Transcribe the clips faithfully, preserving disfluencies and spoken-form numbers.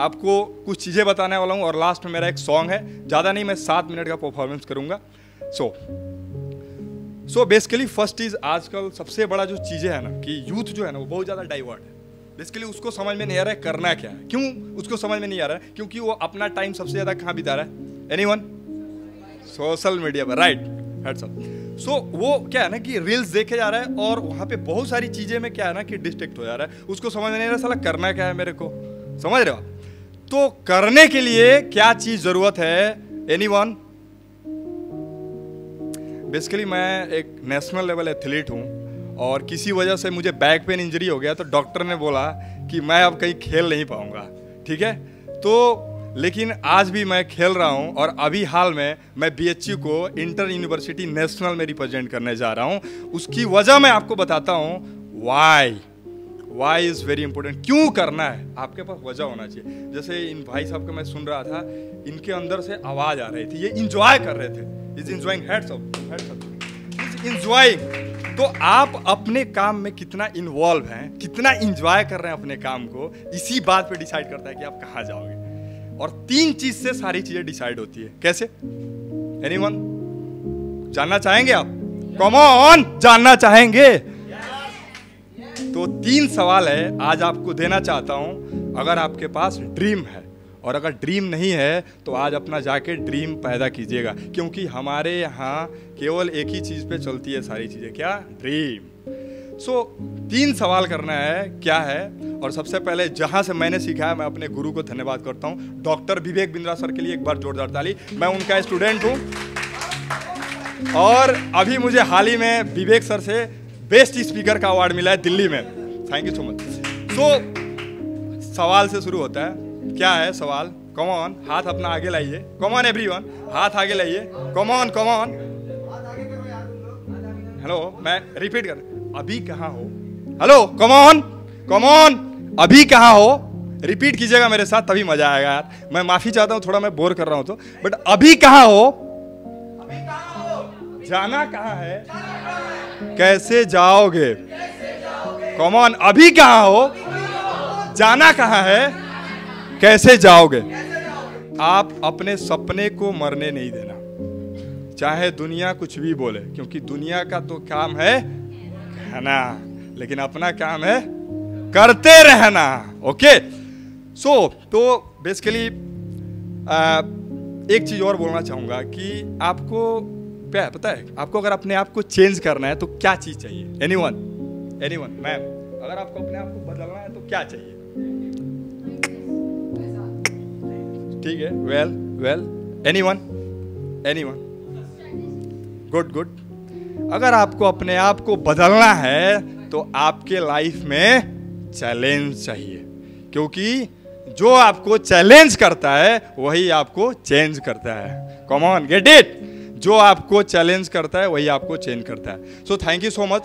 आपको कुछ चीज़ें बताने वाला हूँ और लास्ट में मेरा एक सॉन्ग है, ज़्यादा नहीं मैं सात मिनट का परफॉर्मेंस करूँगा। So so basically first is आजकल सबसे बड़ा जो चीज़ें है ना कि यूथ जो है ना वो बहुत ज़्यादा डाइवर्ट है। बेसिकली उसको समझ में नहीं आ रहा है करना क्या है, क्यों उसको समझ में नहीं आ रहा है, क्योंकि वो अपना टाइम सबसे ज़्यादा कहाँ बिता रहा है, एनीवन सोशल मीडिया पर, राइट हेड्स अप। सो वो क्या है ना कि रील्स देखे जा रहा है और वहाँ पे बहुत सारी चीज़ें में क्या है ना कि डिस्ट्रैक्ट हो जा रहा है, उसको समझ नहीं आ रहा साला करना क्या है मेरे को, समझ रहे हो। तो करने के लिए क्या चीज़ ज़रूरत है एनीवन। बेसिकली मैं एक नेशनल लेवल एथलीट हूँ और किसी वजह से मुझे बैक पेन इंजरी हो गया, तो डॉक्टर ने बोला कि मैं अब कहीं खेल नहीं पाऊँगा, ठीक है। तो लेकिन आज भी मैं खेल रहा हूं और अभी हाल में मैं बीएचयू को इंटर यूनिवर्सिटी नेशनल में रिप्रेजेंट करने जा रहा हूं। उसकी वजह मैं आपको बताता हूं, why why is very important, क्यों करना है, आपके पास वजह होना चाहिए। जैसे इन भाई साहब को मैं सुन रहा था, इनके अंदर से आवाज़ आ रही थी, ये इंजॉय कर रहे थे, is enjoying, heads up heads up, is enjoying. तो आप अपने काम में कितना इन्वॉल्व हैं, कितना इंजॉय कर रहे हैं अपने काम को, इसी बात पर डिसाइड करता है कि आप कहाँ जाओगे। और तीन चीज से सारी चीजें डिसाइड होती है, कैसे, एनीवन जानना चाहेंगे आप, कम ऑन जानना चाहेंगे। तो तीन सवाल है आज आपको देना चाहता हूं, अगर आपके पास ड्रीम है, और अगर ड्रीम नहीं है तो आज अपना जाके ड्रीम पैदा कीजिएगा, क्योंकि हमारे यहाँ केवल एक ही चीज पे चलती है सारी चीजें, क्या, ड्रीम। सो so, तीन सवाल करना है क्या है, और सबसे पहले जहाँ से मैंने सीखा है मैं अपने गुरु को धन्यवाद करता हूँ, डॉक्टर विवेक बिंद्रा सर के लिए एक बार जोरदार ताली। मैं उनका स्टूडेंट हूँ और अभी मुझे हाल ही में विवेक सर से बेस्ट स्पीकर का अवार्ड मिला है दिल्ली में, thank you so much. So सवाल से शुरू होता है, क्या है सवाल, कम ऑन हाथ अपना आगे लाइए, कम ऑन एवरीवन हाथ आगे लाइए, come on come on. Hello, मैं रिपीट कर, अभी कहाँ हो, hello come on come on, अभी कहाँ हो, रिपीट कीजिएगा मेरे साथ तभी मजा आएगा यार। मैं माफी चाहता हूँ थोड़ा मैं बोर कर रहा हूँ तो, बट अभी कहाँ हो, अभी कहाँ हो, जाना कहाँ है, है कैसे जाओगे, कम ऑन अभी कहाँ हो, जाना कहाँ है, कैसे जाओगे। आप अपने सपने को मरने नहीं देना, चाहे दुनिया कुछ भी बोले, क्योंकि दुनिया का तो काम है कहना, लेकिन अपना काम है करते रहना, ओके। सो तो बेसिकली एक चीज़ और बोलना चाहूँगा कि आपको पता है, आपको अगर अपने आप को चेंज करना है तो क्या चीज़ चाहिए, एनीवन एनीवन मैम, अगर आपको अपने आप को बदलना है तो क्या चाहिए, ठीक है, well well, anyone anyone, good good. अगर आपको अपने आप को बदलना है तो आपके लाइफ में चैलेंज चाहिए, क्योंकि जो आपको चैलेंज करता है वही आपको चेंज करता है, कम ऑन गेट इट, जो आपको चैलेंज करता है वही आपको चेंज करता है। So thank you so much.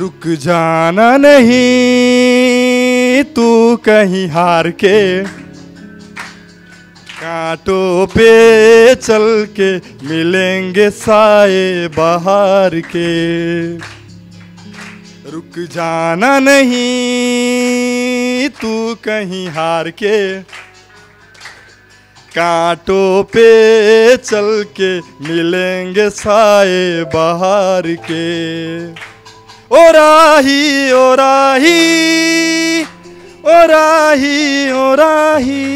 रुक जाना नहीं तू कहीं हार के, कांटों पे चल के मिलेंगे साए बहार के। रुक जाना नहीं तू कहीं हार के, कांटों पे चल के मिलेंगे साए बहार के। ओ राही ओ राही ओ राही ओ राही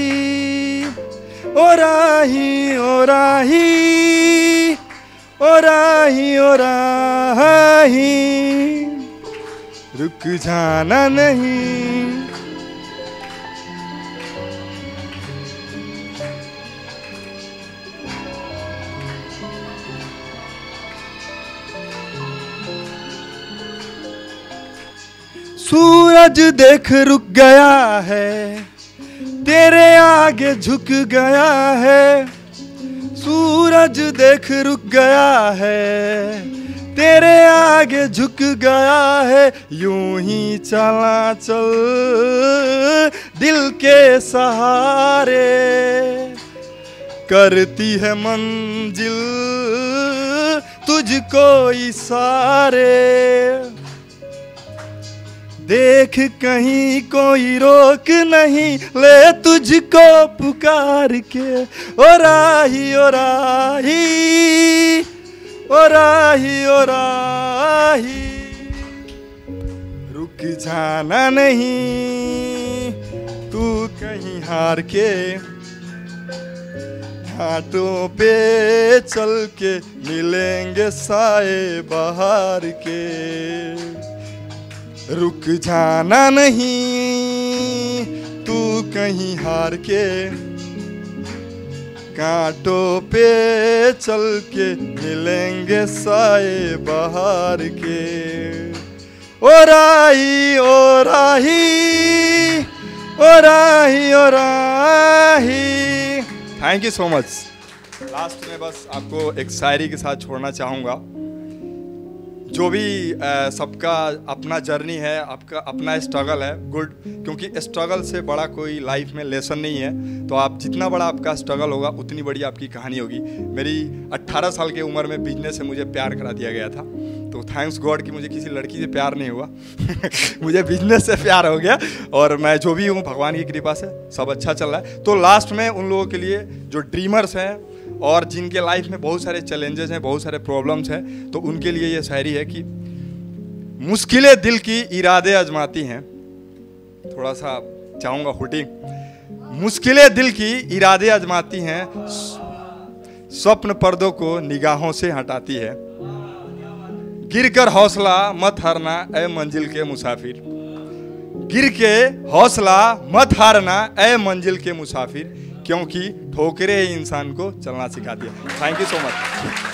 ओ राही ओ राही ओ राही ओ राही, रुक जाना नहीं। सूरज देख रुक गया है, तेरे आगे झुक गया है, सूरज देख रुक गया है, तेरे आगे झुक गया है यूं ही चला चल दिल के सहारे, करती है मंजिल तुझको इशारे। देख कहीं कोई रोक नहीं, ले तुझको पुकार के, ओ राही ओ राही ओ राही ओ राही। रुक जाना नहीं तू कहीं हार के, हाथों पे चल के मिलेंगे साए बहार के। रुक जाना नहीं तू कहीं हार के, कांटों पे चल के मिलेंगे साए बहार के। ओ राही ओ राही ओ राही ओ राही। Thank you so much. Last में बस आपको एक शायरी के साथ छोड़ना चाहूँगा। जो भी सबका अपना जर्नी है, आपका अपना स्ट्रगल है, गुड, क्योंकि स्ट्रगल से बड़ा कोई लाइफ में लेसन नहीं है। तो आप जितना बड़ा आपका स्ट्रगल होगा उतनी बड़ी आपकी कहानी होगी। मेरी अट्ठारह साल की उम्र में बिजनेस से मुझे प्यार करा दिया गया था, तो थैंक्स गॉड कि मुझे किसी लड़की से प्यार नहीं हुआ मुझे बिजनेस से प्यार हो गया। और मैं जो भी हूँ भगवान की कृपा से सब अच्छा चल रहा है। तो लास्ट में उन लोगों के लिए जो ड्रीमर्स हैं और जिनके लाइफ में बहुत सारे चैलेंजेस हैं, बहुत सारे प्रॉब्लम्स हैं, तो उनके लिए ये शायरी है कि मुश्किलें दिल की इरादे आजमाती हैं। थोड़ा सा चाहूँगा हुटिंग। मुश्किलें दिल की इरादे आजमाती हैं, स्वप्न पर्दों को निगाहों से हटाती है। गिरकर हौसला मत हारना ए मंजिल के मुसाफिर, गिर के हौसला मत हारना ए मंजिल के मुसाफिर, क्योंकि ठोकरे इंसान को चलना सिखाती है। Thank you so much.